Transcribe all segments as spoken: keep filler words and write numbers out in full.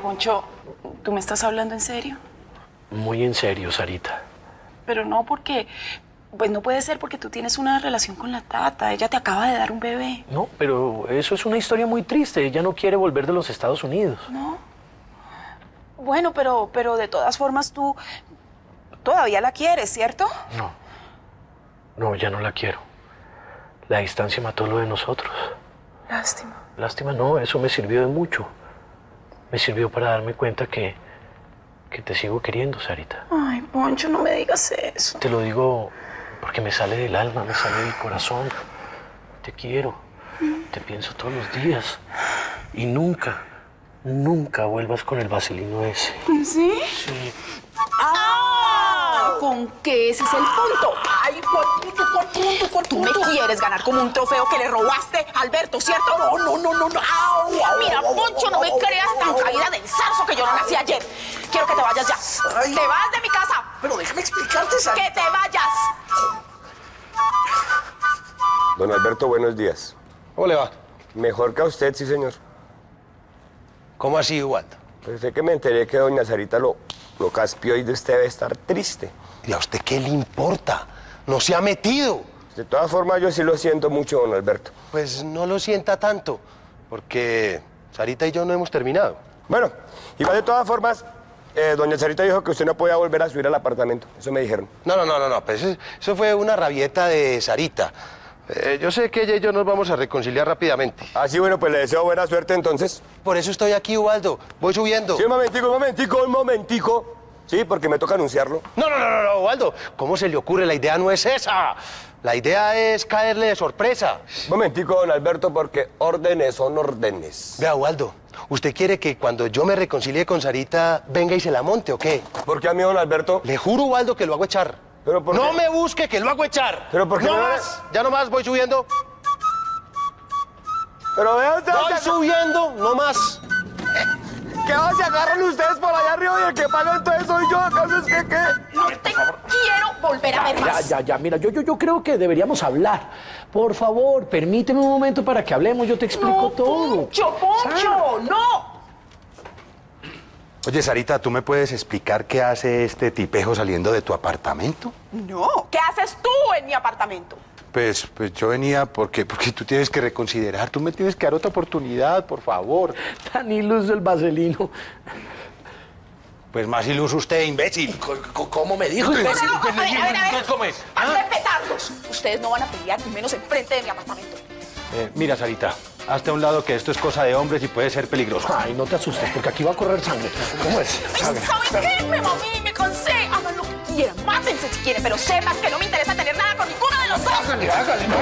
Poncho, ¿tú me estás hablando en serio? Muy en serio, Sarita. Pero no porque... Pues no puede ser porque tú tienes una relación con la Tata. Ella te acaba de dar un bebé. No, pero eso es una historia muy triste. Ella no quiere volver de los Estados Unidos. No. Bueno, pero, pero de todas formas tú todavía la quieres, ¿cierto? No. No, ya no la quiero. La distancia mató lo de nosotros. Lástima. Lástima no, eso me sirvió de mucho. Me sirvió para darme cuenta que... que te sigo queriendo, Sarita. Ay, Poncho, no me digas eso. Te lo digo... porque me sale del alma, me sale del corazón. Te quiero, te pienso todos los días. Y nunca, nunca vuelvas con el vaselino ese. ¿Sí? Sí. ¡Ah! ¿Con qué? Ese es el punto. ¡Ay, cortuto, cortuto, cortuto! Tú me quieres ganar como un trofeo que le robaste a Alberto, ¿cierto? No, no, no, no, no. Au, mira, Poncho, no me creas tan caída del zarzo que yo no nací ayer. Quiero que te vayas ya. Ay. ¡Te vas de mi casa! Pero déjame explicarte, Sarita. ¡Que te vayas! Don Alberto, buenos días. ¿Cómo le va? Mejor que a usted, sí, señor. ¿Cómo así, Ubaldo? Pues sé que me enteré que doña Sarita lo, lo caspió y de usted debe estar triste. ¿Y a usted qué le importa? No se ha metido. De todas formas, yo sí lo siento mucho, don Alberto. Pues no lo sienta tanto, porque Sarita y yo no hemos terminado. Bueno, igual de todas formas... Eh, doña Sarita dijo que usted no podía volver a subir al apartamento. Eso me dijeron. No, no, no, no, no. Pues eso, eso fue una rabieta de Sarita. Eh, yo sé que ella y yo nos vamos a reconciliar rápidamente. Ah, sí, bueno, pues le deseo buena suerte, entonces. Por eso estoy aquí, Ubaldo. Voy subiendo. Sí, un momentico, un momentico, un momentico. Sí, porque me toca anunciarlo. No, no, no, no, no, Ubaldo. ¿Cómo se le ocurre? La idea no es esa. La idea es caerle de sorpresa. Un momentico, don Alberto, porque órdenes son órdenes. Vea, Ubaldo, ¿usted quiere que cuando yo me reconcilie con Sarita venga y se la monte o qué? ¿Por qué a mí, don Alberto? Le juro, Ubaldo, que lo hago echar. ¿Pero por qué? ¡No me busque, que lo hago echar! ¿Pero por qué? ¡No más! Ya no más, voy subiendo. Pero vea usted... Voy subiendo, no más. ¿Qué va? Se agarran ustedes por allá arriba y el que paga entonces soy yo. ¿Acaso es que qué? No te quiero volver a ver más. Ya, ya, ya. Mira, yo, yo, yo creo que deberíamos hablar. Por favor, permíteme un momento para que hablemos. Yo te explico no, todo. ¡Poncho, Poncho! ¡No! Oye, Sarita, ¿tú me puedes explicar qué hace este tipejo saliendo de tu apartamento? No. ¿Qué haces tú en mi apartamento? Pues, pues yo venía porque, porque tú tienes que reconsiderar, tú me tienes que dar otra oportunidad, por favor. Tan iluso el vaselino. Pues más iluso usted, imbécil. ¿Cómo me dijo? Pero, imbécil, no, no, a ver, a ver, ¿cómo es? Van a respetarlos. Ustedes no van a pelear, ni menos enfrente de mi apartamento. Eh, mira, Sarita, hazte a un lado que esto es cosa de hombres y puede ser peligroso. Ay, no te asustes, porque aquí va a correr sangre. ¿Cómo es? ¿Saben qué? Me moví, me cansé. Hagan lo que quieran, mátense si quieren, pero sepan que no me interesa tener nada con ninguno. Hágale, hágale, no.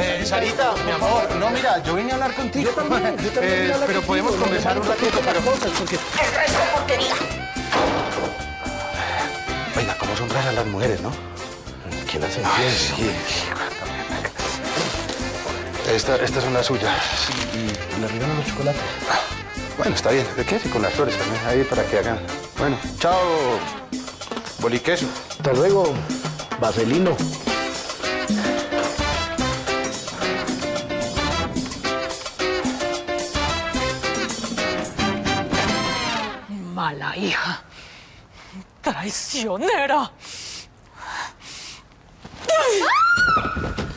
Eh, Sarita, mi amor, no, mira, yo vine a hablar contigo. Yo también, yo también eh, pero contigo, podemos conversar un ratito, pero cosas, porque... ¡El resto de porquería! Venga, ¿cómo son raras las mujeres, no? ¿Quién las entiende? Sí. Esta, esta es una suya. Sí, y le regalan los chocolates. Bueno, está bien. ¿Qué hace con las flores también? Ahí para que hagan. Bueno, chao. Boliqueso. Hasta luego, vaselino. Mala hija. Traicionera.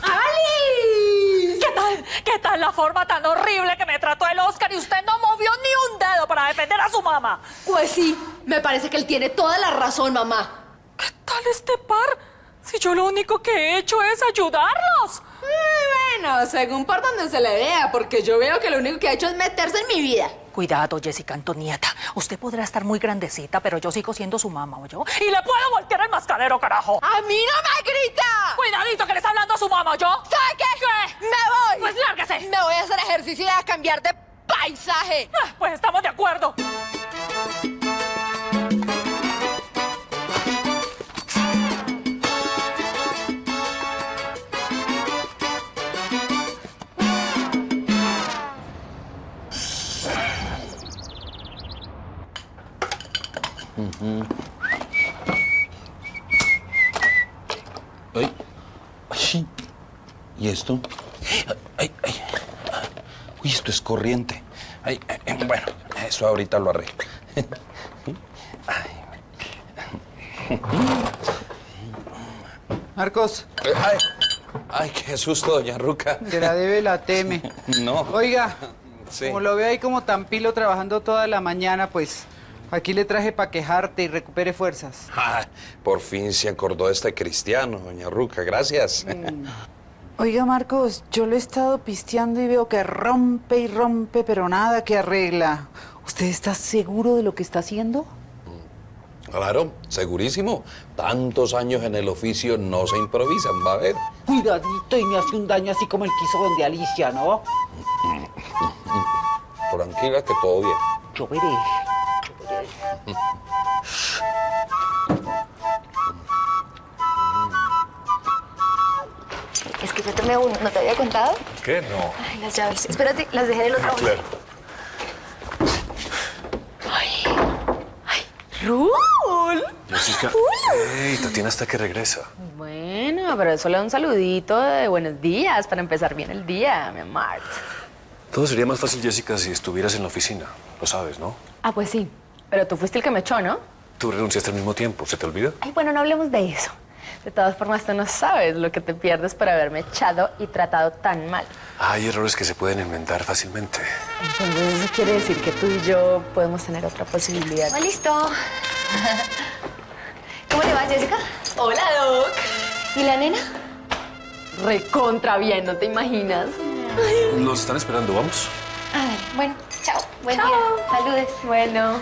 ¡Ali! ¿Qué tal? ¿Qué tal la forma tan horrible que me trató el Óscar y usted no movió ni un dedo para defender a su mamá? Pues sí. Me parece que él tiene toda la razón, mamá. ¿Qué tal este par? Si yo lo único que he hecho es ayudarlos. Eh, bueno, según por donde se le vea, porque yo veo que lo único que ha hecho es meterse en mi vida. Cuidado, Jessica Antonieta. Usted podrá estar muy grandecita, pero yo sigo siendo su mamá, ¿o yo? ¡Y le puedo voltear el mascarero, carajo! ¡A mí no me grita! ¡Cuidadito que le está hablando a su mamá, ¿o yo! ¿Sabe qué? ¿Qué? ¡Me voy! ¡Pues lárguese! Me voy a hacer ejercicio y a cambiar de paisaje. Ah, pues estamos de acuerdo. Mm. Ay. Ay. ¿Y esto? Ay, ay. Uy, esto es corriente. Ay, bueno, eso ahorita lo arreglo. Marcos. Ay, ay, qué susto, doña Ruca. Te la debe la teme. No. Oiga, sí. Como lo veo ahí como tan pilo trabajando toda la mañana, pues aquí le traje para quejarte y recupere fuerzas. Ah, por fin se acordó este cristiano, doña Ruca. Gracias. Mm. Oiga, Marcos, yo lo he estado pisteando y veo que rompe y rompe, pero nada que arregla. ¿Usted está seguro de lo que está haciendo? Claro, segurísimo. Tantos años en el oficio no se improvisan, va a ver. Cuidadito y me hace un daño así como el que hizo donde Alicia, ¿no? Tranquila, que todo bien. Yo veré. Yo veré. Es que yo tomé uno, ¿no te había contado? ¿Qué? No. Ay, las llaves. Espérate, las dejé en el otro. Ah, claro. Ay. Ay. ¡Rul! Jessica. ¡Ey! Tatiana hasta que regresa. Bueno, pero solo un saludito de buenos días para empezar bien el día, mi amor. Todo sería más fácil, Jessica, si estuvieras en la oficina. Lo sabes, ¿no? Ah, pues sí. Pero tú fuiste el que me echó, ¿no? Tú renunciaste al mismo tiempo. ¿Se te olvida? Ay, bueno, no hablemos de eso. De todas formas, tú no sabes lo que te pierdes por haberme echado y tratado tan mal. Hay errores que se pueden inventar fácilmente. Entonces, eso quiere decir que tú y yo podemos tener otra posibilidad. Oh, listo. ¿Cómo le va, Jessica? Hola, Doc. ¿Y la nena? Recontra bien, no te imaginas. Nos están esperando, ¿vamos? Ay, bueno, chao. Buen chao. Día. Saludes. Bueno.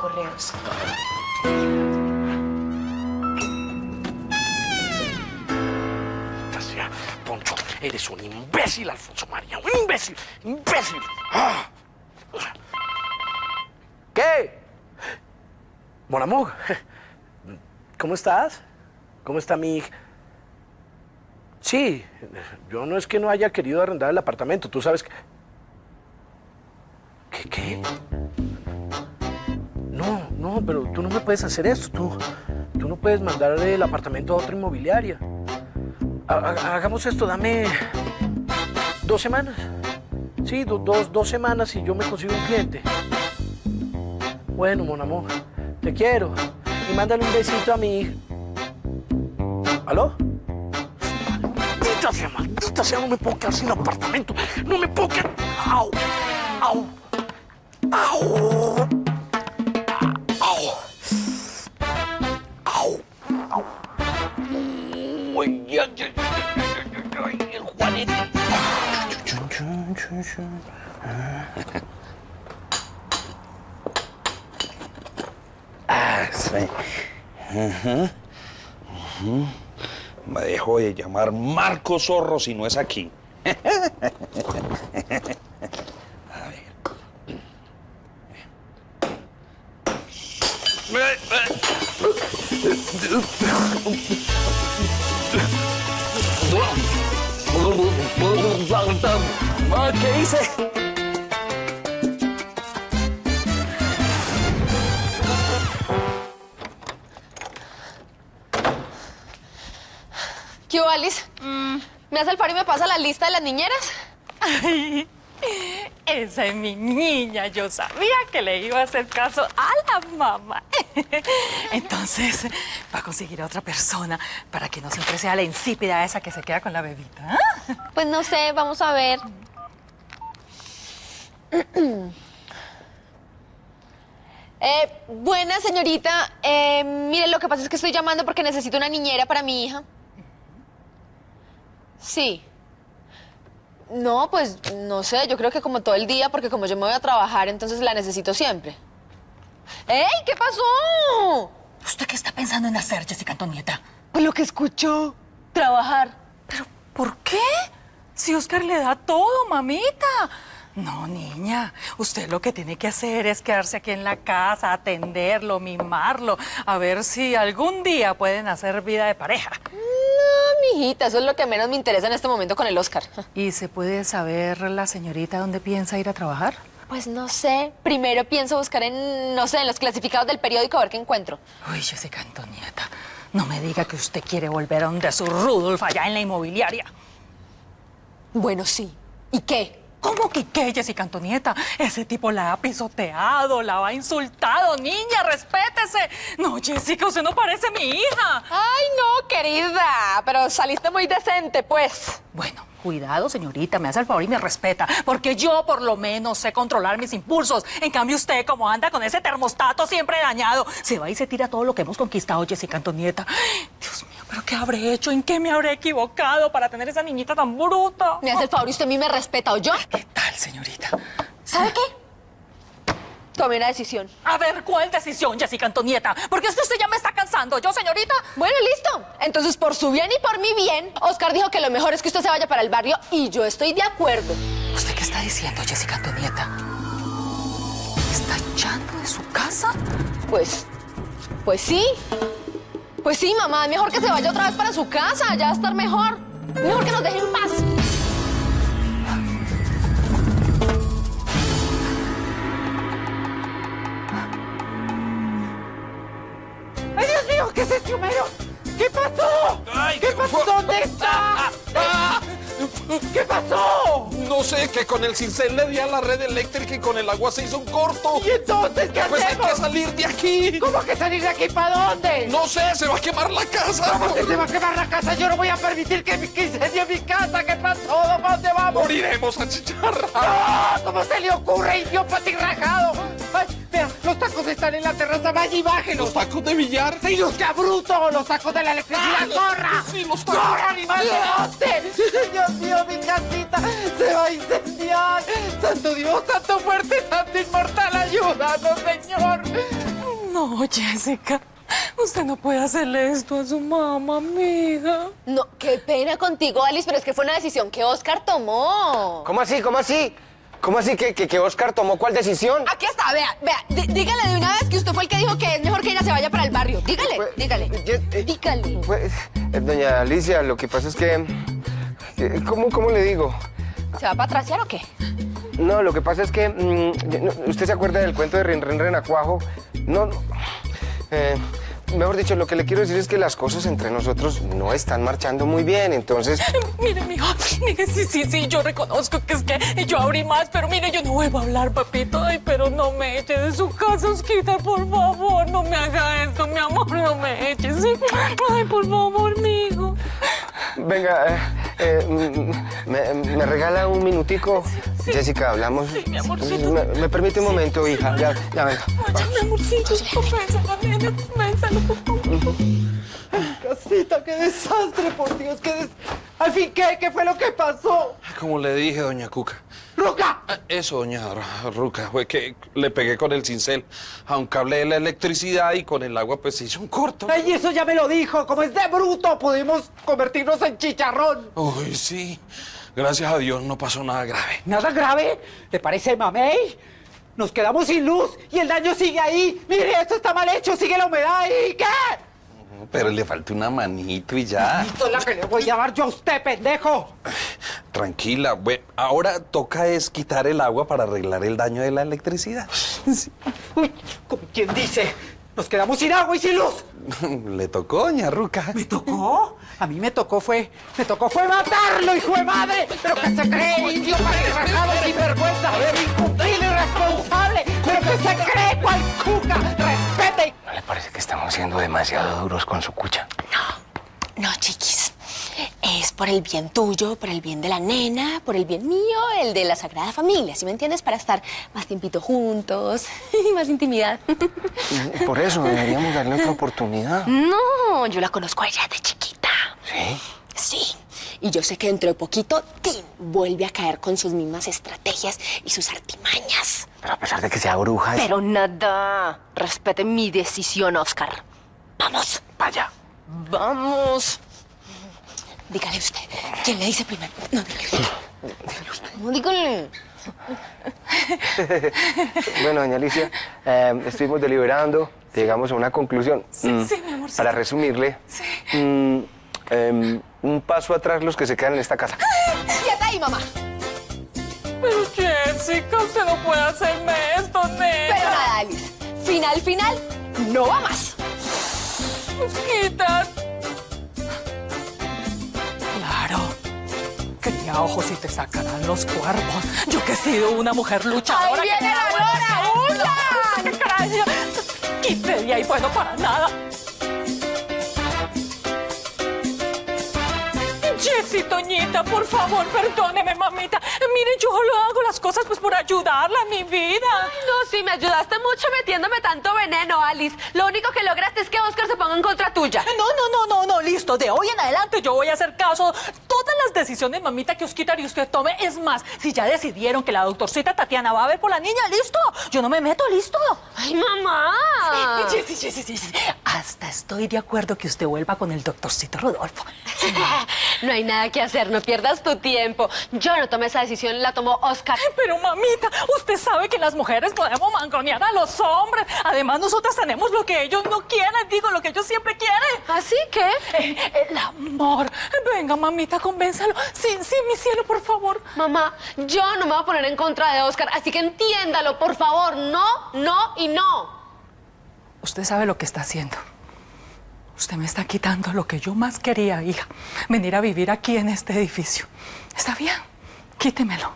Correos. Gracias, Poncho. Eres un imbécil, Alfonso María. ¡Un imbécil! ¡Imbécil! ¡Ah! ¿Qué? Mon amour, ¿cómo estás? ¿Cómo está mi hija? Sí, yo no es que no haya querido arrendar el apartamento. Tú sabes que... ¿Qué, qué? No, no, pero tú no me puedes hacer esto, tú. Tú no puedes mandar el apartamento a otra inmobiliaria. Ha, ha, hagamos esto, dame dos semanas. Sí, do, dos, dos semanas y yo me consigo un cliente. Bueno, mon amor, te quiero. Y mándale un besito a mi hija. ¿Aló? Maldita sea, maldita sea, no me puedo quedar sin apartamento. No me puedo quedar... ¡Au! ¡Au! ¡Au! Ah, sí. Uh-huh. Uh-huh. Me dejo de llamar Marco Zorro si no es aquí. A ver. ¿Qué hice? ¿Qué hubo, Alice? Mm. ¿Me hace el favor y me pasa la lista de las niñeras? Ay, esa es mi niña. Yo sabía que le iba a hacer caso a la mamá. Entonces, va a conseguir a otra persona para que no siempre sea la insípida esa que se queda con la bebita. ¿Eh? Pues no sé, vamos a ver. Eh, buena señorita, eh, mire, lo que pasa es que estoy llamando porque necesito una niñera para mi hija. Sí. No, pues no sé, yo creo que como todo el día, porque como yo me voy a trabajar, entonces la necesito siempre. ¡Ey! ¿Qué pasó? ¿Usted qué está pensando en hacer, Jessica Antonieta? Pues lo que escuchó, trabajar. ¿Pero por qué? Si Óscar le da todo, mamita. No, niña, usted lo que tiene que hacer es quedarse aquí en la casa, atenderlo, mimarlo, a ver si algún día pueden hacer vida de pareja. No, mijita, eso es lo que menos me interesa en este momento con el Óscar. ¿Y se puede saber la señorita dónde piensa ir a trabajar? Pues no sé. Primero pienso buscar en, no sé, en los clasificados del periódico a ver qué encuentro. Uy, Jessica Antonieta, no me diga que usted quiere volver a donde su Rudolf allá en la inmobiliaria. Bueno, sí. ¿Y qué? ¿Cómo que qué, Jessica Antonieta? Ese tipo la ha pisoteado, la ha insultado. Niña, respétese. No, Jessica, usted no parece mi hija. Ay, no, querida. Pero saliste muy decente, pues. Bueno, cuidado, señorita. Me hace el favor y me respeta. Porque yo, por lo menos, sé controlar mis impulsos. En cambio, usted, como anda con ese termostato siempre dañado, se va y se tira todo lo que hemos conquistado, Jessica Antonieta. Dios mío, ¿pero qué habré hecho? ¿En qué me habré equivocado para tener esa niñita tan bruta? Me hace el favor y usted a mí me respeta, ¿o yo? ¿Qué tal, señorita? ¿Sabe qué? Tomé una decisión. A ver, ¿cuál decisión, Jessica Antonieta? Porque es que usted ya me está cansando. ¿Yo, señorita? Bueno, listo. Entonces, por su bien y por mi bien, Óscar dijo que lo mejor es que usted se vaya para el barrio y yo estoy de acuerdo. ¿Usted qué está diciendo, Jessica Antonieta? ¿Está echando de su casa? Pues, pues sí. Pues sí, mamá. Es mejor que se vaya otra vez para su casa. Ya va a estar mejor. Mejor que nos deje en paz. ¿Qué es este humero? ¿Qué pasó? Ay, ¿Qué pasó? ¿Dónde está? ¿Qué pasó? No sé, que con el cincel le di a la red eléctrica y con el agua se hizo un corto. ¿Y entonces qué pues hacemos? Pues hay que salir de aquí. ¿Cómo que salir de aquí? ¿Para dónde? No sé, se va a quemar la casa. ¿Cómo que se va a quemar la casa? Yo no voy a permitir que incendie mi casa. ¿Qué pasó? ¿Para dónde vamos? Moriremos a chicharra. ¡No! ¿Cómo se le ocurre, idiota patirrajado? Los tacos están en la terraza, vaya y bájenos. ¿Los tacos de billar? ¡Sí, los que bruto! ¡Los tacos de la electricidad! ¡Corra! ¡Sí, los tacos! ¡Corra, animal de sí. ¡Dios mío, mi casita se va a incendiar! ¡Santo Dios, santo fuerte, santo inmortal! ¡Ayúdanos, señor! No, Jessica, usted no puede hacerle esto a su mamá, amiga. No, qué pena contigo, Alice, pero es que fue una decisión que Óscar tomó. ¿Cómo así? ¿Cómo así? ¿Cómo así que, que, que Óscar tomó cuál decisión? Aquí está, vea, vea, D dígale de una vez que usted fue el que dijo que es mejor que ella se vaya para el barrio. Dígale, pues, dígale, eh, eh, dígale. Pues, eh, doña Alicia, lo que pasa es que... que ¿cómo, ¿Cómo le digo? ¿Se va para trasear o qué? No, lo que pasa es que... Mmm, ¿usted se acuerda del cuento de Ren Ren Renacuajo? No, no... Eh, Mejor dicho, lo que le quiero decir es que las cosas entre nosotros no están marchando muy bien, entonces... Mire, mijo, mire, sí, sí, sí, yo reconozco que es que yo abrí más, pero mire, yo no vuelvo a hablar, papito. Ay, pero no me eche de su casa, Osquita, por favor, no me haga esto, mi amor, no me eche, sí. Ay, por favor, mijo. Venga, eh, eh, me, me regala un minutico. Sí, Jessica, hablamos. Sí, mi amorcito. ¿Me, me permite un sí, momento, sí, hija? Sí, ya, ya, venga. Vaya, mi amorcito, convénsalo, nena, convénsalo, por favor. Casita, qué desastre, por Dios, qué des... Al fin, ¿qué? ¿Qué fue lo que pasó? Como le dije, doña Cuca. ¡Ruca! Ah, eso, doña Ruca, fue que le pegué con el cincel a un cable de la electricidad y con el agua pues se hizo un corto. ¡Ay, eso ya me lo dijo! Como es de bruto, pudimos convertirnos en chicharrón. Uy, sí. Gracias a Dios no pasó nada grave. ¿Nada grave? ¿Te parece, mamey? Nos quedamos sin luz y el daño sigue ahí. Mire, esto está mal hecho, sigue la humedad y ¿qué? Pero le falta una manito y ya. Manito es la que le voy a dar yo a usted, pendejo. Tranquila, güey. Ahora toca es quitar el agua para arreglar el daño de la electricidad. Sí. Uy, como quien dice, nos quedamos sin agua y sin luz. Le tocó, doña Ruca. ¿Me tocó? A mí me tocó fue... Me tocó fue matarlo, hijo de madre. ¿Pero qué se cree, indio parirrajado, sin vergüenza? Incumplido, irresponsable. ¿Pero qué se cree, cual cuca? Respete. ¿No le parece que estamos siendo demasiado duros con su cucha? No, no, chiquis. Es por el bien tuyo, por el bien de la nena, por el bien mío, el de la Sagrada Familia, ¿sí me entiendes? Para estar más tiempito juntos, más intimidad. Por eso deberíamos darle otra oportunidad. No, yo la conozco a ella de chiquita. ¿Sí? Sí, y yo sé que dentro de poquito, Tim vuelve a caer con sus mismas estrategias y sus artimañas. Pero a pesar de que sea bruja... Es... Pero nada, respete mi decisión, Óscar. Vamos. Vaya. Vamos. Dígale usted. ¿Quién le dice primero? No, dígale usted. Dígale usted. No, dígale. Bueno, doña Alicia, eh, estuvimos deliberando, llegamos a una conclusión. Sí, mm, sí, mi amor. Para resumirle, sí. mm, eh, un paso atrás los que se quedan en esta casa. ¡Quédate ahí, mamá! Pero, Jess, chica, usted no puede hacerme esto, nena. Pero nada, Alice. Final, final, no va más. Mosquita. Claro. Cría ojos y te sacarán los cuerpos. Yo que he sido una mujer luchadora. ¡Ahí viene la Lora! ¡Una! ¡Qué caray! Quítate de ahí, bueno, para nada. Jessy, Toñita, por favor, perdóneme, mamita. Mire, yo lo hago las cosas pues por ayudarla, mi vida. Ay, no, sí, me ayudaste mucho metiéndome tanto veneno, Alice. Lo único que lograste es que Óscar se ponga en contra tuya. No, no, no, no, no, listo. De hoy en adelante yo voy a hacer caso. Todas las decisiones, mamita, que Óscar y usted tome, es más, si ya decidieron que la doctorcita Tatiana va a ver por la niña, listo. Yo no me meto, listo. Ay, mamá. Jessy, Jessy, Jessy. Hasta estoy de acuerdo que usted vuelva con el doctorcito Rodolfo. Sí, no hay nada que hacer, no pierdas tu tiempo. Yo no tomé esa decisión, la tomó Óscar. Pero, mamita, usted sabe que las mujeres podemos mangonear a los hombres. Además, nosotras tenemos lo que ellos no quieren, digo, lo que ellos siempre quieren. ¿Así que? Eh, el amor. Venga, mamita, convénzalo. Sí, sí, mi cielo, por favor. Mamá, yo no me voy a poner en contra de Óscar, así que entiéndalo, por favor. No, no y no. Usted sabe lo que está haciendo. Usted me está quitando lo que yo más quería, hija. Venir a vivir aquí en este edificio. ¿Está bien? Quítemelo.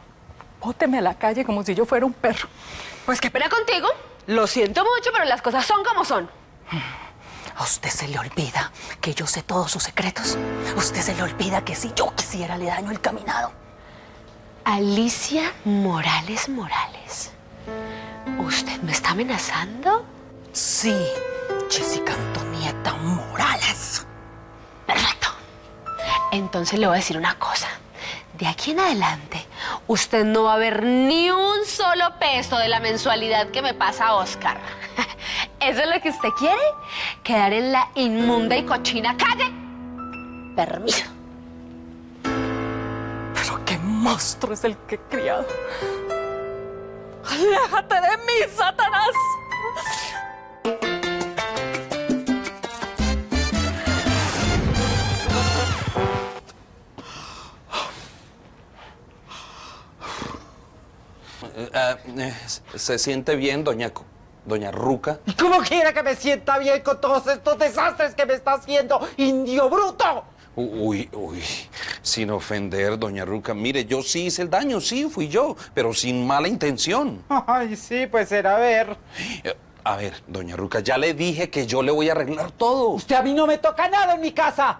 Bóteme a la calle como si yo fuera un perro. Pues qué pena contigo. Lo siento mucho, pero las cosas son como son. A usted se le olvida que yo sé todos sus secretos. A usted se le olvida que si yo quisiera le daño el caminado. Alicia Morales Morales. ¿Usted me está amenazando? Sí, Jessica Antonieta Morales. Perfecto. Entonces le voy a decir una cosa. De aquí en adelante, usted no va a ver ni un solo peso de la mensualidad que me pasa a Óscar. ¿Eso es lo que usted quiere? ¿Quedar en la inmunda y cochina calle? Permiso. Pero qué monstruo es el que he criado. ¡Aléjate de mí, Satanás! Uh, eh, ¿Se siente bien, doña, doña Ruca? ¿Cómo quiera que me sienta bien con todos estos desastres que me está haciendo, indio bruto? Uy, uy, sin ofender, doña Ruca. Mire, yo sí hice el daño, sí, fui yo, pero sin mala intención. Ay, sí, pues era a ver. A ver, doña Ruca, ya le dije que yo le voy a arreglar todo. Usted a mí no me toca nada en mi casa.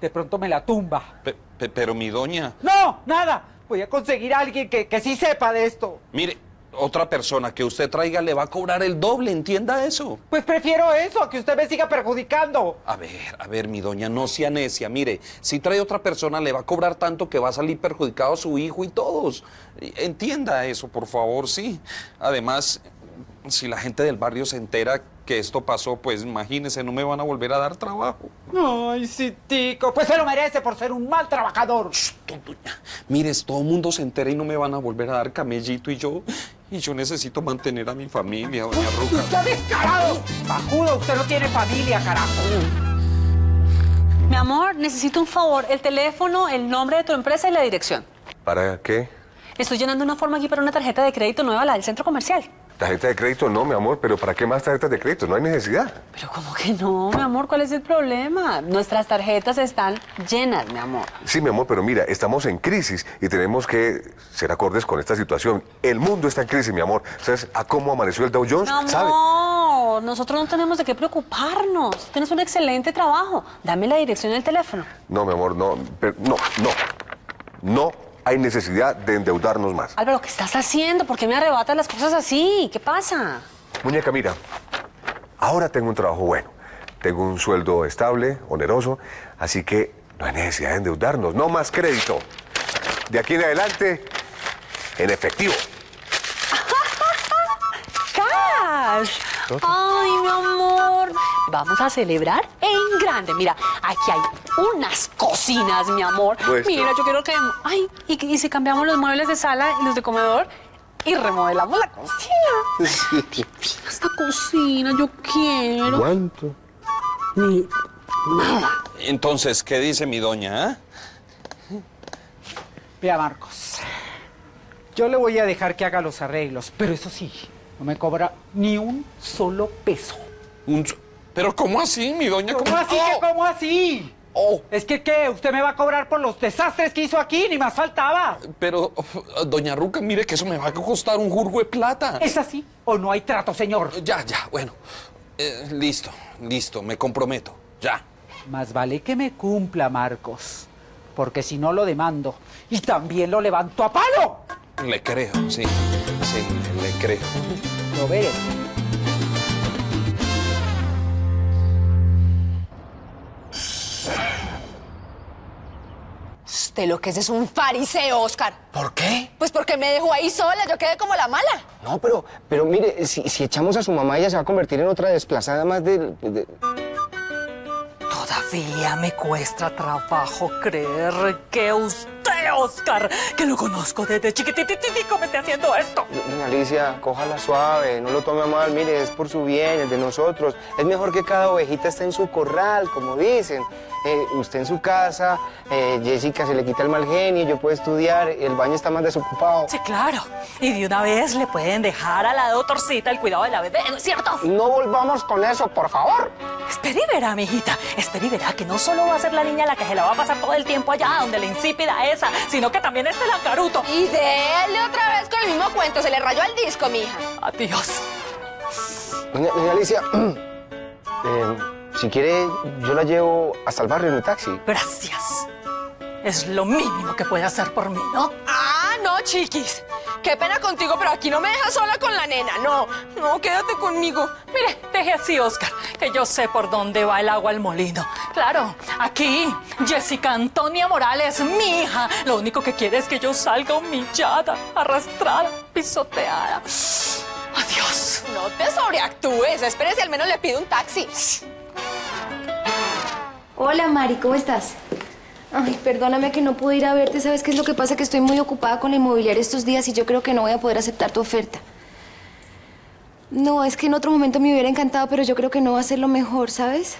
De pronto me la tumba. Pe pe pero mi doña... ¡No, nada! Voy a conseguir a alguien que, que sí sepa de esto. Mire, otra persona que usted traiga le va a cobrar el doble, entienda eso. Pues prefiero eso, a que usted me siga perjudicando. A ver, a ver, mi doña, no sea necia. Mire, si trae otra persona le va a cobrar tanto que va a salir perjudicado su hijo y todos. Entienda eso, por favor, sí. Además, si la gente del barrio se entera que esto pasó, pues imagínese, no me van a volver a dar trabajo. Ay, sí, tico. Pues se lo merece por ser un mal trabajador. Shh, tontuña. Mires, todo el mundo se entera y no me van a volver a dar camellito y yo... Y yo necesito mantener a mi familia, doña Ruca. ¡Usted descarado! ¡Bajudo! Usted no tiene familia, carajo. Mi amor, necesito un favor. El teléfono, el nombre de tu empresa y la dirección. ¿Para qué? Estoy llenando una forma aquí para una tarjeta de crédito nueva, la del centro comercial. Tarjeta de crédito no, mi amor, pero ¿para qué más tarjetas de crédito? No hay necesidad. Pero ¿cómo que no, mi amor? ¿Cuál es el problema? Nuestras tarjetas están llenas, mi amor. Sí, mi amor, pero mira, estamos en crisis y tenemos que ser acordes con esta situación. El mundo está en crisis, mi amor. ¿Sabes a cómo amaneció el Dow Jones? No, ¿sabe? No, nosotros no tenemos de qué preocuparnos. Tienes un excelente trabajo. Dame la dirección del teléfono. No, mi amor, no, pero, no, no, no. Hay necesidad de endeudarnos más. Álvaro, ¿qué estás haciendo? ¿Por qué me arrebatas las cosas así? ¿Qué pasa? Muñeca, mira, ahora tengo un trabajo bueno. Tengo un sueldo estable, oneroso, así que no hay necesidad de endeudarnos. No más crédito. De aquí en adelante, en efectivo. ¡Cash! ¡Ay, mi amor! Vamos a celebrar en grande. Mira, aquí hay unas cocinas, mi amor. Pues mira, yo quiero que... Ay, y, y si cambiamos los muebles de sala y los de comedor y remodelamos la cocina. Sí. Dios, esta cocina yo quiero. ¿Cuánto? Ni nada. Entonces, ¿qué dice mi doña? Vea, ¿eh? Marcos, Yo le voy a dejar que haga los arreglos, pero eso sí, no me cobra ni un solo peso. ¿Un so... ¿Pero cómo así, mi doña? ¿Cómo, ¿Cómo así? Oh. Que, ¿Cómo así? Oh. Es que, ¿qué? ¿Usted me va a cobrar por los desastres que hizo aquí? Ni más faltaba. Pero, doña Ruca, mire que eso me va a costar un jurgo de plata. ¿Es así o no hay trato, señor? Ya, ya, bueno. Eh, listo, listo, me comprometo, ya. Más vale que me cumpla, Marcos, porque si no lo demando y también lo levanto a palo. Le creo, sí, sí, le creo. Lo veré. Usted lo que es es un fariseo, Óscar. ¿Por qué? Pues porque me dejó ahí sola, yo quedé como la mala. No, pero, pero mire, si, si echamos a su mamá, ella se va a convertir en otra desplazada más de... de... Todavía me cuesta trabajo creer que usted, Óscar, que lo conozco desde chiquitititico, me esté haciendo esto. Doña Alicia, cójala suave, no lo tome mal, mire, es por su bien, el de nosotros. Es mejor que cada ovejita esté en su corral, como dicen. Eh, usted en su casa, eh, Jessica se le quita el mal genio, yo puedo estudiar, el baño está más desocupado. Sí, claro. Y de una vez le pueden dejar a la doctorcita el cuidado de la bebé, ¿no es cierto? No volvamos con eso, por favor. Espera y verá, mijita. Espera y verá que no solo va a ser la niña la que se la va a pasar todo el tiempo allá, donde la insípida esa, sino que también este lancaruto. Y déle otra vez con el mismo cuento, se le rayó el disco, mija. Adiós. Doña, doña Alicia, eh, si quiere, yo la llevo hasta el barrio en mi taxi. Gracias. Es lo mínimo que puede hacer por mí, ¿no? Ah, no, chiquis. Qué pena contigo, pero aquí no me dejas sola con la nena. No, no, quédate conmigo. Mire, deje así, Óscar, que yo sé por dónde va el agua al molino. Claro, aquí, Jessica Antonieta Morales, mi hija, lo único que quiere es que yo salga humillada, arrastrada, pisoteada. Adiós. No te sobreactúes. Espérese, al menos le pido un taxi. Hola, Mari, ¿cómo estás? Ay, perdóname que no pude ir a verte. ¿Sabes qué es lo que pasa? Que estoy muy ocupada con la inmobiliaria estos días y yo creo que no voy a poder aceptar tu oferta. No, es que en otro momento me hubiera encantado, pero yo creo que no va a ser lo mejor, ¿sabes?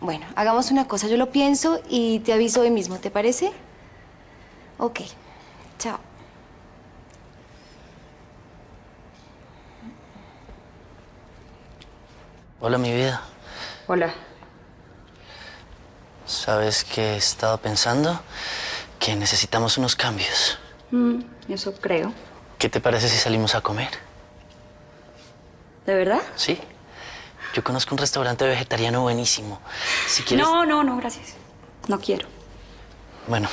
Bueno, hagamos una cosa. Yo lo pienso y te aviso hoy mismo, ¿te parece? Ok, chao. Hola, mi vida. Hola. ¿Sabes qué he estado pensando? Que necesitamos unos cambios. Mm, eso creo. ¿Qué te parece si salimos a comer? ¿De verdad? Sí. Yo conozco un restaurante vegetariano buenísimo. Si quieres... No, no, no, gracias. No quiero. Bueno.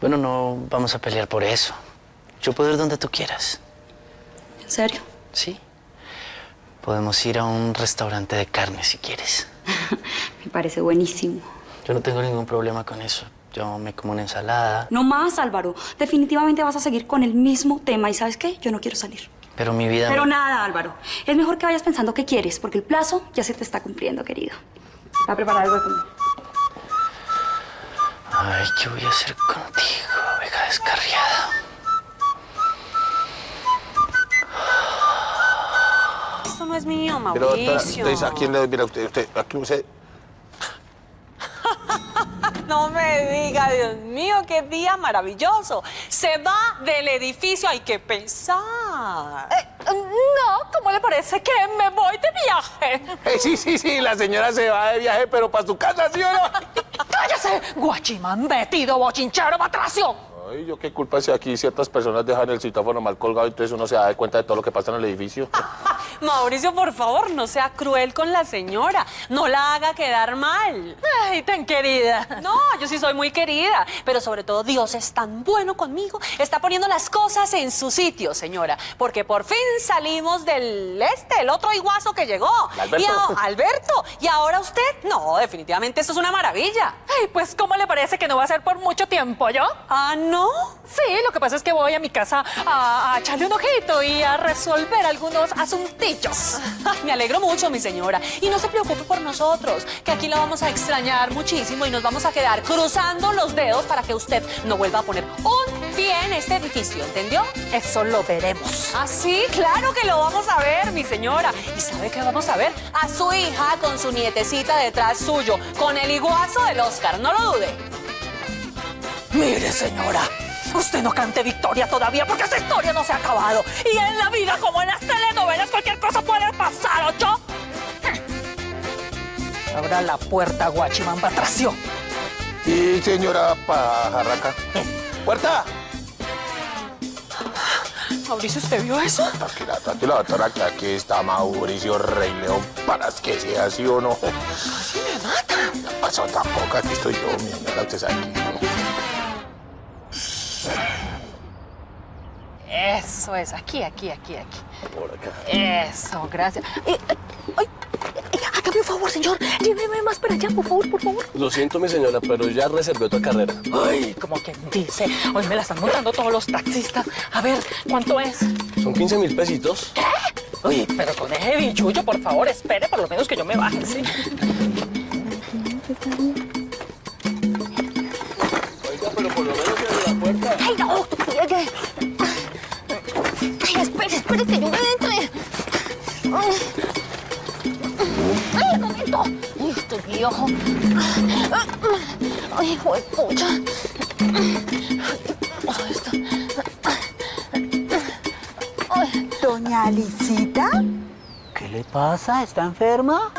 Bueno, no vamos a pelear por eso. Yo puedo ir donde tú quieras. ¿En serio? Sí. Podemos ir a un restaurante de carne si quieres. Me parece buenísimo. Yo no tengo ningún problema con eso. Yo me como una ensalada. No más, Álvaro. Definitivamente vas a seguir con el mismo tema. ¿Y sabes qué? Yo no quiero salir. Pero mi vida... Pero me... nada, Álvaro. Es mejor que vayas pensando qué quieres, porque el plazo ya se te está cumpliendo, querido. Va a preparar algo conmigo. Ay, ¿qué voy a hacer contigo, oveja descarriada? Esto no es mío, Mauricio. Pero, ¿a quién le doy? Mira, usted, usted, aquí usted... No me diga, Dios mío, qué día maravilloso. Se va del edificio, hay que pensar. Eh, no, ¿cómo le parece que me voy de viaje? Eh, sí, sí, sí, la señora se va de viaje, pero para su casa, ¿sí o no? ¡Cállese! Guachimán metido, bochinchero, batracio. Ay, yo qué culpa si aquí ciertas personas dejan el citáfono mal colgado y entonces uno se da cuenta de todo lo que pasa en el edificio. Mauricio, por favor, no sea cruel con la señora. No la haga quedar mal. Ay, tan querida. No, yo sí soy muy querida. Pero sobre todo, Dios es tan bueno conmigo. Está poniendo las cosas en su sitio, señora. Porque por fin salimos del este, el otro iguazo que llegó. Alberto. Y a, Alberto. ¿Y ahora usted? No, definitivamente eso es una maravilla. Ay, pues, ¿cómo le parece que no va a ser por mucho tiempo, yo? Ah, ¿no? Sí, lo que pasa es que voy a mi casa a, a echarle un ojito y a resolver algunos asuntitos. Me alegro mucho, mi señora. Y no se preocupe por nosotros, que aquí la vamos a extrañar muchísimo y nos vamos a quedar cruzando los dedos para que usted no vuelva a poner un pie en este edificio, ¿entendió? Eso lo veremos. ¿Ah, sí? Claro que lo vamos a ver, mi señora. ¿Y sabe qué vamos a ver? A su hija con su nietecita detrás suyo, con el iguazo del Óscar, no lo dude. Mire, señora, Usted no cante victoria todavía porque esta historia no se ha acabado. Y en la vida, como en las telenovelas, cualquier cosa puede pasar, ¿ocho? Abra la puerta, guachimán batracio. Y señora pajarraca. ¿Eh? ¡Puerta! Mauricio, ¿usted vio eso? Tranquila, tranquila, doctora, que aquí está Mauricio Rey León, para que sea así o no. Así me mata. No pasó tampoco, aquí estoy yo, mi señora, usted sabe que... Eso es, aquí, aquí, aquí, aquí. Por acá. Eso, gracias. Eh, eh, ay. Hágame un favor, señor. Lléveme más para allá, por favor, por favor. Lo siento, mi señora, pero ya reservé otra carrera. Ay, como quien dice. Hoy me la están montando todos los taxistas. A ver, ¿cuánto es? Son quince mil pesitos. ¿Qué? Uy, pero con ese bichullo, por favor, espere por lo menos que yo me baje, ¿sí? Oiga, pero por lo menos que abre la puerta. Ay, no. Ay, espere, espere que yo me entre. Ay. ¡Ay, un momento! ¡Uy, estoy viejo! ¡Ay, hijo de pucha! ¿Doña Alicita? ¿Qué le pasa? ¿Está enferma?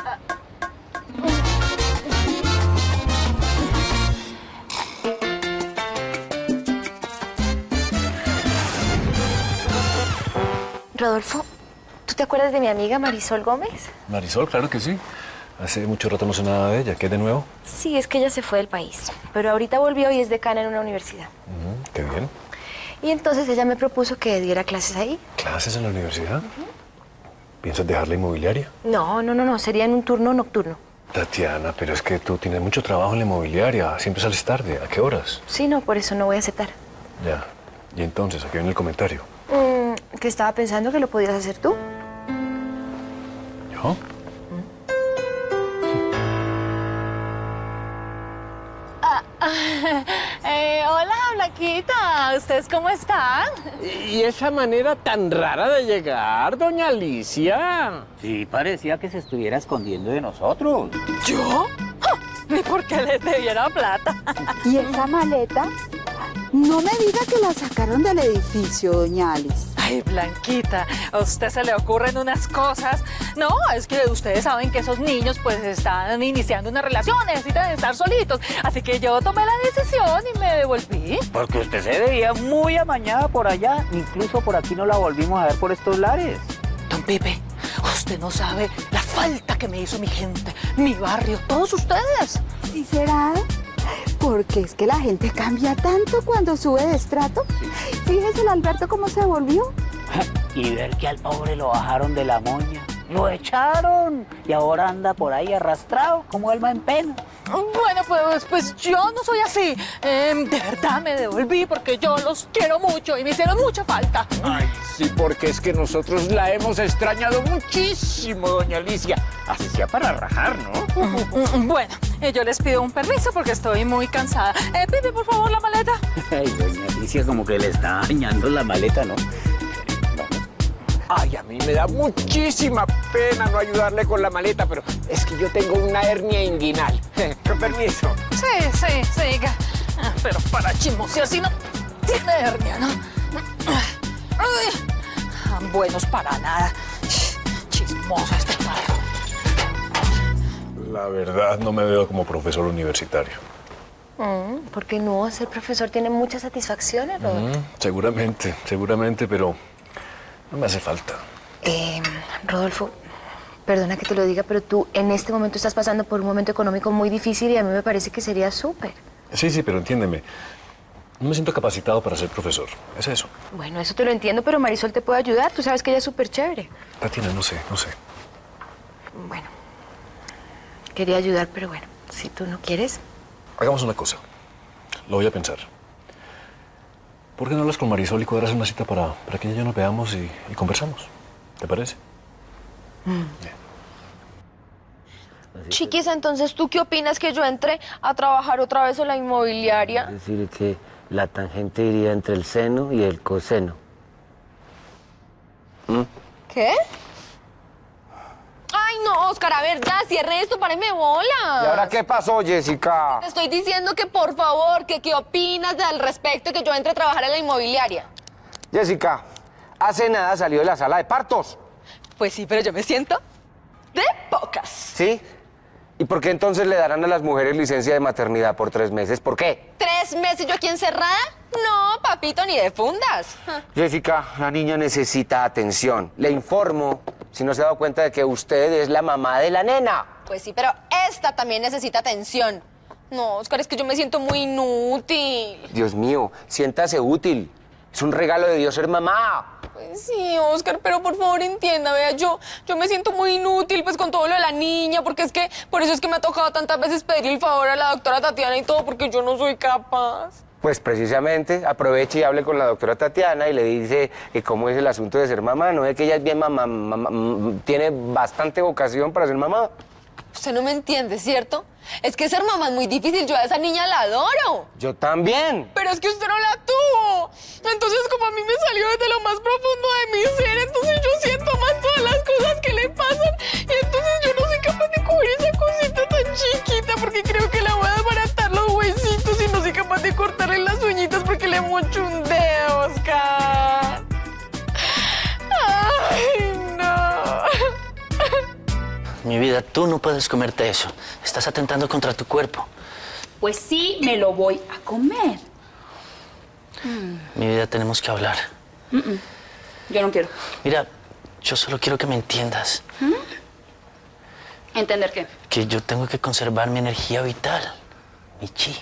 Rodolfo, ¿te acuerdas de mi amiga Marisol Gómez? Marisol, claro que sí. Hace mucho rato no sé nada de ella. ¿Qué de nuevo? Sí, es que ella se fue del país. Pero ahorita volvió y es decana en una universidad. Uh-huh, qué bien. Y entonces ella me propuso que diera clases ahí. ¿Clases en la universidad? Uh-huh. ¿Piensas dejar la inmobiliaria? No, no, no, no. Sería en un turno nocturno. Tatiana, pero es que tú tienes mucho trabajo en la inmobiliaria. Siempre sales tarde. ¿A qué horas? Sí, no, por eso no voy a aceptar. Ya. Y entonces, aquí viene el comentario. Mm, que estaba pensando que lo podías hacer tú. ¿Oh? Ah, ah, eh, hola, Blanquita. ¿Ustedes cómo están? ¿Y esa manera tan rara de llegar, doña Alicia? Sí, parecía que se estuviera escondiendo de nosotros. ¿Yo? ¡Ja! Ni porque les debiera plata. ¿Y esa maleta? No me diga que la sacaron del edificio, doña Alice. Ay, Blanquita, a usted se le ocurren unas cosas. No, es que ustedes saben que esos niños pues están iniciando una relación, necesitan estar solitos. Así que yo tomé la decisión y me devolví. Porque usted se veía muy amañada por allá. Incluso por aquí no la volvimos a ver por estos lares. Don Pipe, usted no sabe la falta que me hizo mi gente, mi barrio, todos ustedes. ¿Y será? Porque es que la gente cambia tanto cuando sube de estrato. Fíjese el Alberto cómo se volvió. Y ver que al pobre lo bajaron de la moña. Lo echaron y ahora anda por ahí arrastrado como alma en pena. Bueno, pues, pues yo no soy así. Eh, de verdad me devolví porque yo los quiero mucho y me hicieron mucha falta. Ay, sí, porque es que nosotros la hemos extrañado muchísimo, doña Alicia. Así sea para rajar, ¿no? Bueno, yo les pido un permiso porque estoy muy cansada. Eh, Pipe, por favor, la maleta. Ay, doña Alicia, como que le está dañando la maleta, ¿no? Ay, a mí me da muchísima pena no ayudarle con la maleta, pero es que yo tengo una hernia inguinal. Con permiso. Sí, sí, sí. Ah, pero para chismosear, si no tiene hernia, ¿no? Uy, buenos para nada. Chismoso este padre. La verdad, no me veo como profesor universitario. Mm, ¿por qué no? Ser profesor tiene muchas satisfacciones, Rodolfo. Mm, seguramente, seguramente, pero... no me hace falta. Eh, Rodolfo, perdona que te lo diga, pero tú en este momento estás pasando por un momento económico muy difícil y a mí me parece que sería súper. Sí, sí, pero entiéndeme. No me siento capacitado para ser profesor. Es eso. Bueno, eso te lo entiendo, pero Marisol te puede ayudar. Tú sabes que ella es súper chévere. Tatiana, no sé, no sé. Bueno, quería ayudar, pero bueno, si tú no quieres... Hagamos una cosa. Lo voy a pensar. ¿Por qué no hablas con Marisol y cuadras una cita para, para que ella y yo nos veamos y, y conversamos? ¿Te parece? Mm. Yeah. Chiquis, entonces, ¿tú qué opinas que yo entre a trabajar otra vez en la inmobiliaria? Es decir, que la tangente iría entre el seno y el coseno. ¿Mm? ¿Qué? ¡Ay, no! Óscar, a ver, ya cierre esto, páreme bolas. ¿Y ahora qué pasó, Jessica? Te estoy diciendo que, por favor, que qué opinas al respecto que yo entre a trabajar en la inmobiliaria. Jessica, hace nada salió de la sala de partos. Pues sí, pero yo me siento de pocas. ¿Sí? ¿Y por qué entonces le darán a las mujeres licencia de maternidad por tres meses? ¿Por qué? ¿Tres meses yo aquí encerrada? No, papito, ni de fundas. Jessica, la niña necesita atención. Le informo, si no se ha dado cuenta de que usted es la mamá de la nena. Pues sí, pero esta también necesita atención. No, Óscar, es que yo me siento muy inútil. Dios mío, siéntase útil. Es un regalo de Dios ser mamá. Pues sí, Óscar, pero por favor entienda, vea, yo, yo me siento muy inútil pues con todo lo de la niña, porque es que por eso es que me ha tocado tantas veces pedirle el favor a la doctora Tatiana y todo, porque yo no soy capaz. Pues precisamente, aproveche y hable con la doctora Tatiana y le dice que cómo es el asunto de ser mamá, no es que ella es bien mamá, mamá, tiene bastante vocación para ser mamá. Usted no me entiende, ¿cierto? Es que ser mamá es muy difícil, yo a esa niña la adoro. Yo también. Pero es que usted no la tuvo. Entonces, como a mí me salió desde lo más profundo de mi ser, entonces yo siento más todas las cosas que le pasan. Y entonces yo no soy capaz de cubrir esa cosita tan chiquita porque creo que la voy a desbaratar los huesitos y no soy capaz de cortarle las uñitas porque le mocho un dedo, Óscar. Ay, no. Mi vida, tú no puedes comerte eso. Estás atentando contra tu cuerpo. Pues sí, me lo voy a comer. Mi vida, tenemos que hablar. Mm -mm. Yo no quiero. Mira, yo solo quiero que me entiendas. ¿Mm? ¿Entender qué? Que yo tengo que conservar mi energía vital, mi chi.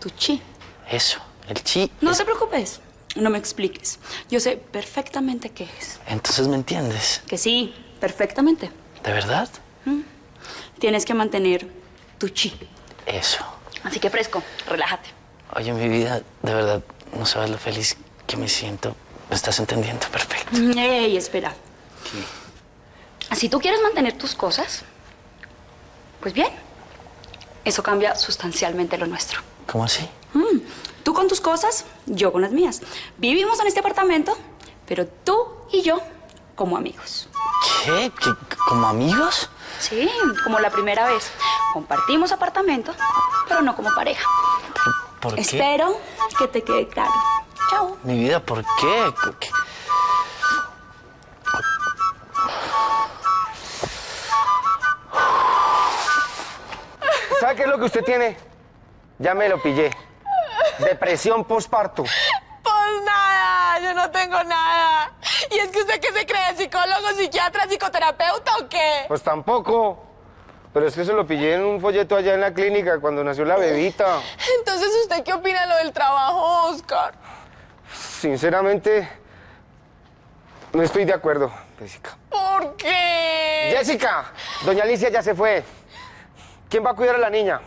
¿Tu chi? Eso, el chi. No es... te preocupes, no me expliques. Yo sé perfectamente qué es. Entonces, ¿me entiendes? Que sí, perfectamente. ¿De verdad? Mm. Tienes que mantener tu chi. Eso. Así que fresco, relájate. Oye, mi vida, de verdad, no sabes lo feliz que me siento. Me estás entendiendo perfecto. Ey, espera. ¿Qué? Si tú quieres mantener tus cosas, pues bien. Eso cambia sustancialmente lo nuestro. ¿Cómo así? Mm. Tú con tus cosas, yo con las mías. Vivimos en este apartamento, pero tú y yo como amigos. ¿Qué? ¿Qué? ¿Como amigos? Sí, como la primera vez. Compartimos apartamento, pero no como pareja. ¿Por, por qué? Espero que te quede claro. Chao. Mi vida, ¿por qué? ¿Qué? ¿Sabe qué es lo que usted tiene? Ya me lo pillé. Depresión postparto. Pues nada, yo no tengo nada. ¿Y es que usted qué se cree? ¿Psicólogo, psiquiatra, psicoterapeuta o qué? Pues tampoco. Pero es que se lo pillé en un folleto allá en la clínica cuando nació la bebita. Entonces, ¿usted qué opina de lo del trabajo, Óscar? Sinceramente, no estoy de acuerdo, Jessica. ¿Por qué? ¡Jessica! Doña Alicia ya se fue. ¿Quién va a cuidar a la niña?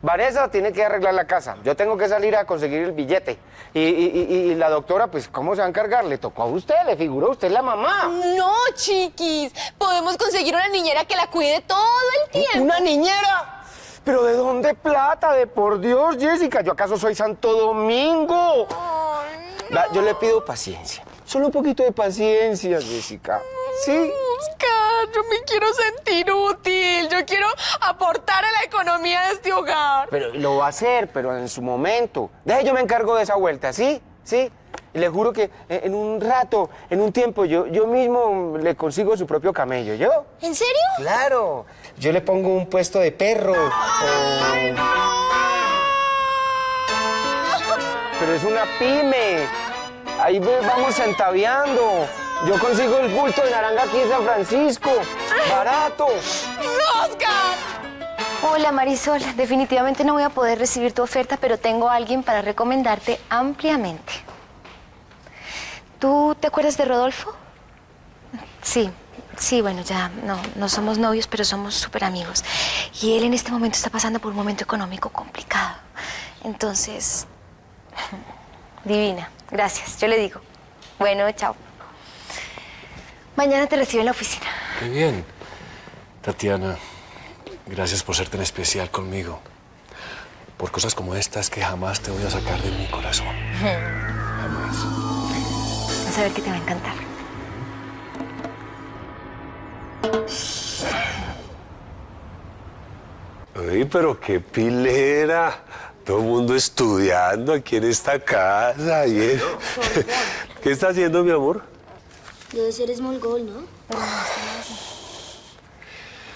Vanessa tiene que arreglar la casa. Yo tengo que salir a conseguir el billete. Y, y, y, y la doctora, pues, ¿cómo se va a encargar? Le tocó a usted, le figuró, usted es la mamá. No, chiquis. Podemos conseguir una niñera que la cuide todo el tiempo. ¿Una niñera? ¿Pero de dónde plata? De por Dios, Jessica. ¿Yo acaso soy Santo Domingo? Ay, no. La, yo le pido paciencia. Solo un poquito de paciencia, Jessica. ¿Sí? Óscar, yo me quiero sentir útil. Yo quiero aportar a la economía de este hogar. Pero lo va a hacer, pero en su momento. Deje, yo me encargo de esa vuelta, ¿sí? ¿Sí? Y le juro que en un rato, en un tiempo, yo, yo mismo le consigo su propio camello, ¿yo? ¿En serio? Claro. Yo le pongo un puesto de perro. Ay, o... no. Pero es una pyme. Ahí vamos centaviando. Yo consigo el bulto de naranja aquí en San Francisco. ¡Barato! ¡Óscar! Hola, Marisol. Definitivamente no voy a poder recibir tu oferta, pero tengo a alguien para recomendarte ampliamente. ¿Tú te acuerdas de Rodolfo? Sí. Sí, bueno, ya no, no somos novios, pero somos súper amigos. Y él en este momento está pasando por un momento económico complicado. Entonces, divina. Gracias, yo le digo. Bueno, chao. Mañana te recibo en la oficina. Qué bien. Tatiana, gracias por ser tan especial conmigo. Por cosas como estas que jamás te voy a sacar de mi corazón. Jamás. Vas a ver que te va a encantar. Ay, pero qué pilera. Todo el mundo estudiando aquí en esta casa. Bien. ¿Qué está haciendo, mi amor? Debe ser Small Gold, ¿no? Pero no sé.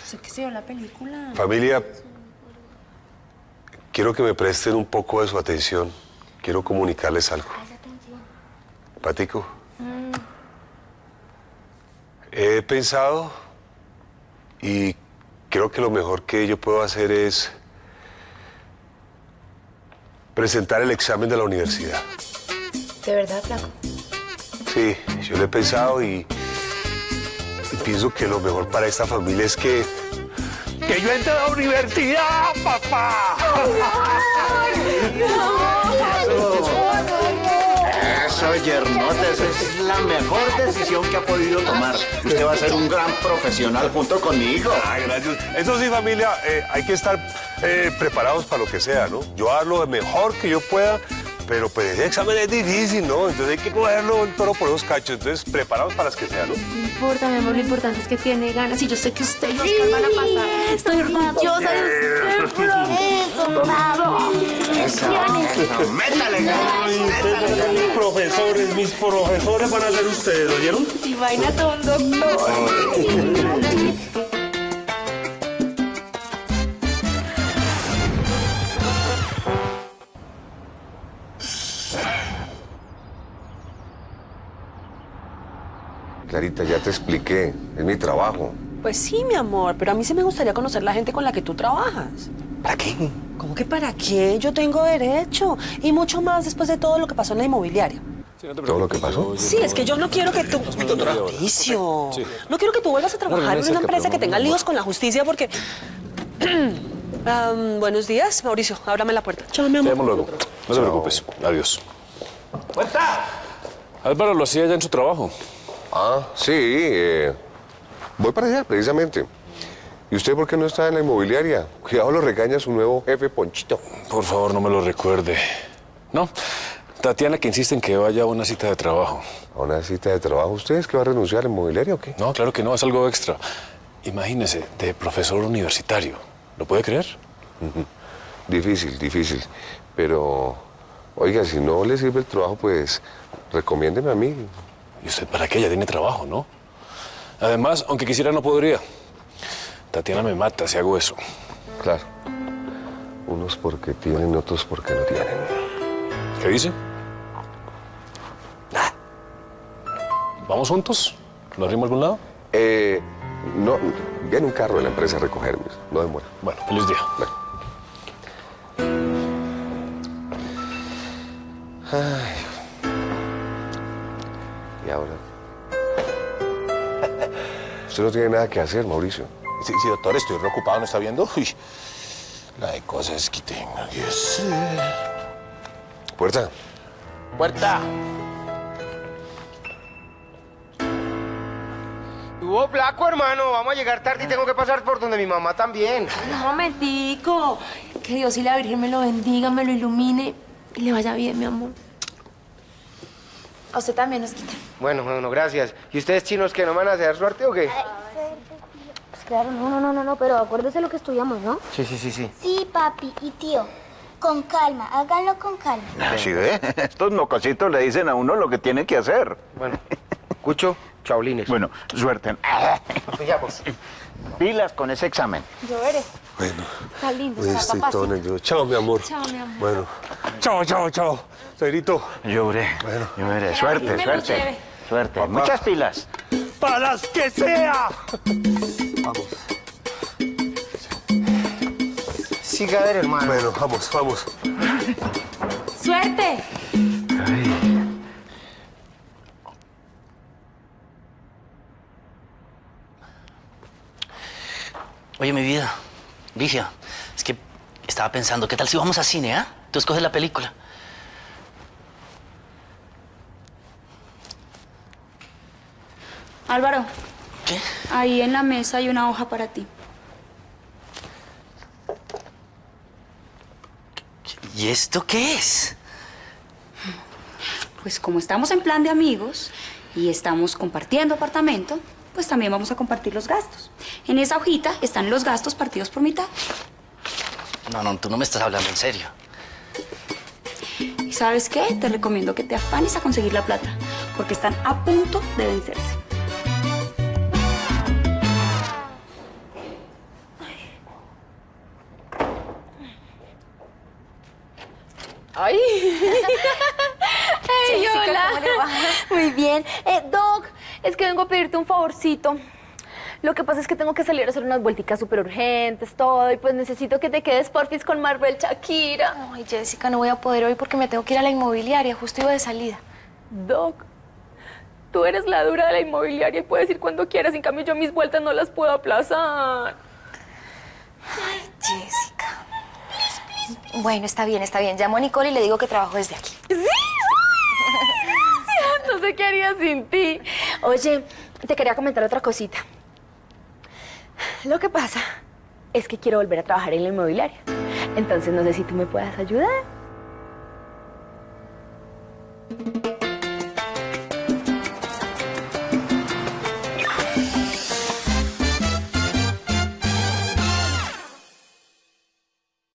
Sé que se vio la película. Familia, quiero que me presten un poco de su atención. Quiero comunicarles algo. Patico, mm. he pensado y creo que lo mejor que yo puedo hacer es presentar el examen de la universidad. ¿De verdad, Flaco? Sí, yo lo he pensado y, y pienso que lo mejor para esta familia es que... ¡Que yo entre a la universidad, papá! Eso, yernote, esa es la mejor decisión que ha podido tomar. Usted va a ser un gran profesional junto conmigo. Ay, gracias. Eso sí, familia, eh, hay que estar eh, preparados para lo que sea, ¿no? Yo hago lo mejor que yo pueda, pero pues ese examen es difícil, ¿no? Entonces hay que cogerlo el toro por los cachos. Entonces, preparados para las que sean, ¿no? No importa, mi amor, lo importante es que tiene ganas. Y yo sé que usted y Óscar van a pasar. Estoy orgullosa de usted. ¡Eso, bravo! ¡Eso, eso! ¡Métale, ganas! Profesores, mis profesores van a ser ustedes, ¿oyeron? Y vaina todo un doctor. Clarita, ya te expliqué. Es mi trabajo. Pues sí, mi amor, pero a mí sí me gustaría conocer la gente con la que tú trabajas. ¿Para qué? ¿Cómo que para qué? Yo tengo derecho. Y mucho más después de todo lo que pasó en la inmobiliaria. Sí, no ¿Todo lo que pasó? Sí, es que yo no quiero que tú... Mauricio, no quiero que tú vuelvas a trabajar en una empresa que tenga líos con la justicia porque... um, buenos días, Mauricio. Ábrame la puerta. Chao, mi amor. Te llamo luego. No te preocupes. Adiós. ¡Puerta! Álvaro lo hacía ya en su trabajo. Ah, sí. Eh, voy para allá, precisamente. ¿Y usted por qué no está en la inmobiliaria? Cuidado, lo regaña su nuevo jefe, Ponchito. Por favor, no me lo recuerde. No, Tatiana, que insiste en que vaya a una cita de trabajo. ¿A una cita de trabajo? ¿Usted es que va a renunciar a la inmobiliaria o qué? No, claro que no, es algo extra. Imagínese, de profesor universitario. ¿Lo puede creer? Uh-huh. Difícil, difícil. Pero, oiga, si no le sirve el trabajo, pues, recomiéndeme a mí. ¿Y usted para qué? Ya tiene trabajo, ¿no? Además, aunque quisiera, no podría. Tatiana me mata si hago eso. Claro. Unos porque tienen, otros porque no tienen. ¿Qué dice? Nada. ¿Vamos juntos? ¿Nos rimos a algún lado? Eh, no. Viene un carro de la empresa a recogerme. No demora. Bueno, feliz día. Bueno. Ay. Ahora. Usted no tiene nada que hacer, Mauricio. Sí, sí, doctor, estoy preocupado, ¿no está viendo? Uy, la de cosas que tengo que hacer. Puerta. Puerta. Hubo flaco, hermano. Vamos a llegar tarde y tengo que pasar por donde mi mamá también. Un momentico. Que Dios y la Virgen me lo bendiga, me lo ilumine y le vaya bien, mi amor. A usted también nos quita. Bueno, bueno, gracias. ¿Y ustedes, chinos, que no van a hacer suerte o qué? Pues claro, no, no, no, no, pero acuérdese lo que estudiamos, ¿no? Sí, sí, sí, sí. Sí, papi y tío, con calma, háganlo con calma. ¿Sí ve? Estos mocositos le dicen a uno lo que tienen que hacer. Bueno, Cucho, chaulines. Bueno, suerte. Pillamos. Pilas con ese examen. Yo veré. Bueno. Está lindo, está papacito. Chao, mi amor. Chao, mi amor. Bueno. Chao, chao, chao. Sarito. Lloré. Bueno. Lloré. Suerte, suerte. Suerte. Papá. Muchas pilas. ¡Para las que sea! Vamos. Siga a ver, hermano. Bueno, vamos, vamos. ¡Suerte! Ay. Oye, mi vida, Ligia, es que estaba pensando, ¿qué tal si vamos a cine, ah? ¿Eh? Tú escoges la película. Álvaro. ¿Qué? Ahí en la mesa hay una hoja para ti. ¿Y esto qué es? Pues como estamos en plan de amigos y estamos compartiendo apartamento... pues también vamos a compartir los gastos. En esa hojita están los gastos partidos por mitad. No, no, tú no me estás hablando en serio. ¿Y sabes qué? Te recomiendo que te afanes a conseguir la plata, porque están a punto de vencerse. ¡Ay! ¡Ay, hola! ¿Cómo le va? Muy bien. Eh, Doc, es que vengo a pedirte un favorcito. Lo que pasa es que tengo que salir a hacer unas vuelticas súper urgentes, todo, y pues necesito que te quedes porfis con Marvel, Shakira. Ay, Jessica, no voy a poder hoy porque me tengo que ir a la inmobiliaria, justo iba de salida. Doc, tú eres la dura de la inmobiliaria y puedes ir cuando quieras, en cambio yo mis vueltas no las puedo aplazar. Ay, Jessica. Please, please, please. Bueno, está bien, está bien. Llamo a Nicole y le digo que trabajo desde aquí. ¡Sí! No sé qué haría sin ti. Oye, te quería comentar otra cosita. Lo que pasa es que quiero volver a trabajar en la inmobiliaria. Entonces, no sé si tú me puedas ayudar.